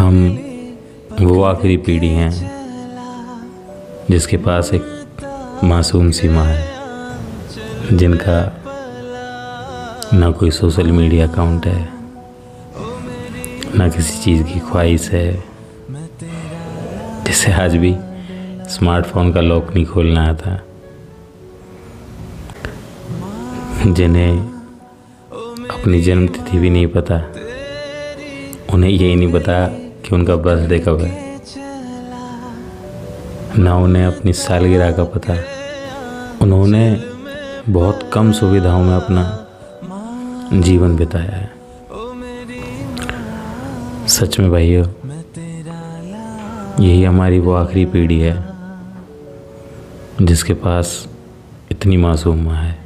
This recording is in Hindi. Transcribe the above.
हम वो आखिरी पीढ़ी हैं जिसके पास एक मासूम सी माँ है, जिनका ना कोई सोशल मीडिया अकाउंट है, ना किसी चीज़ की ख्वाहिश है, जिसे आज भी स्मार्टफोन का लॉक नहीं खोलना आता, जिन्हें अपनी जन्मतिथि भी नहीं पता, उन्हें यही नहीं पता कि उनका बर्थडे कब है, ना उन्हें अपनी सालगिरह का पता। उन्होंने बहुत कम सुविधाओं में अपना जीवन बिताया है। सच में भाइयों, यही हमारी वो आखिरी पीढ़ी है जिसके पास इतनी मासूम माँ है।